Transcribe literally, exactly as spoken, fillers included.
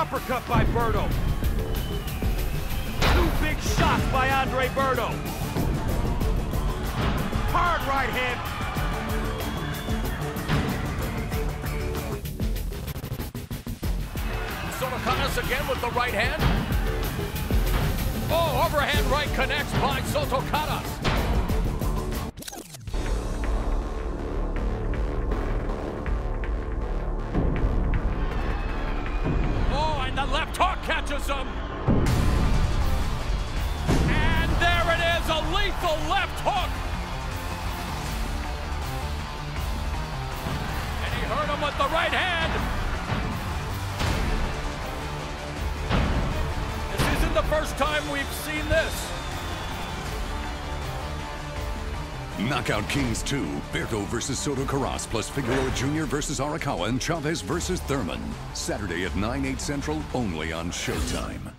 Uppercut by Berto. Two big shots by Andre Berto. Hard right hand. Soto Karass again with the right hand. Oh, overhand right connects by Soto Karass. Oh, and the left hook catches him. And there it is, a lethal left hook. And he hurt him with the right hand. The first time we've seen this. Knockout Kings two, Berto versus Soto Karass, plus Figueroa Junior versus Arakawa, and Chavez versus Thurman. Saturday at nine, eight Central, only on Showtime.